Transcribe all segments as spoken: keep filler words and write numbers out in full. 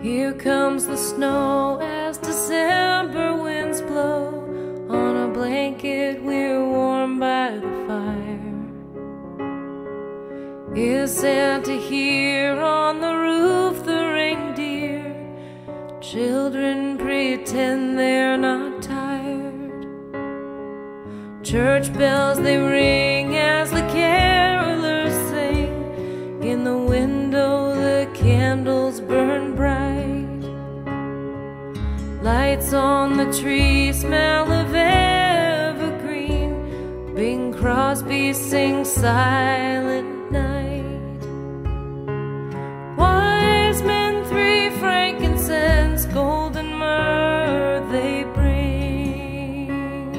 Here comes the snow as December winds blow. On a blanket we're warm by the fire. Is Santa here? On the roof the reindeer. Children pretend they're not tired. Church bells they ring as the carolers sing. In the window the candles burn bright. Lights on the tree, smell of evergreen. Bing Crosby sings Silent Night. Wise men three, frankincense, golden myrrh they bring.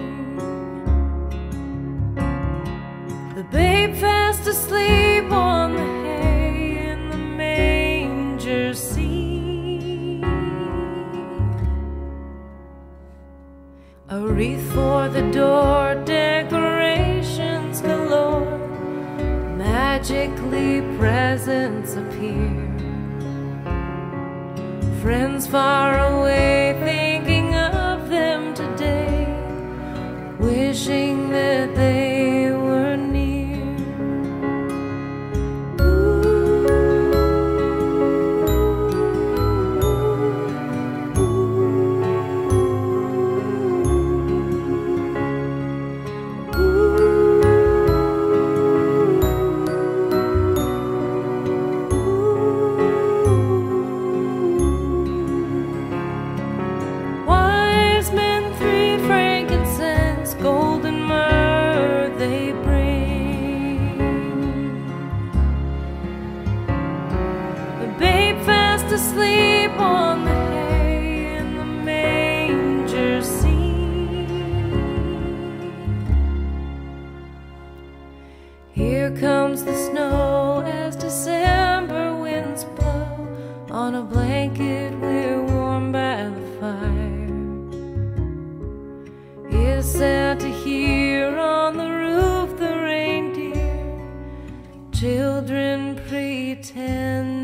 The babe fast asleep on the hay in the manger seat. A wreath for the door, decorations galore. Magically presents appear. Friends far away, thinking of them today, wishing that they were near. Asleep on the hay in the manger seat. Here comes the snow as December winds blow. On a blanket we're warm by the fire. Is Santa here? On the roof the reindeer. Children pretend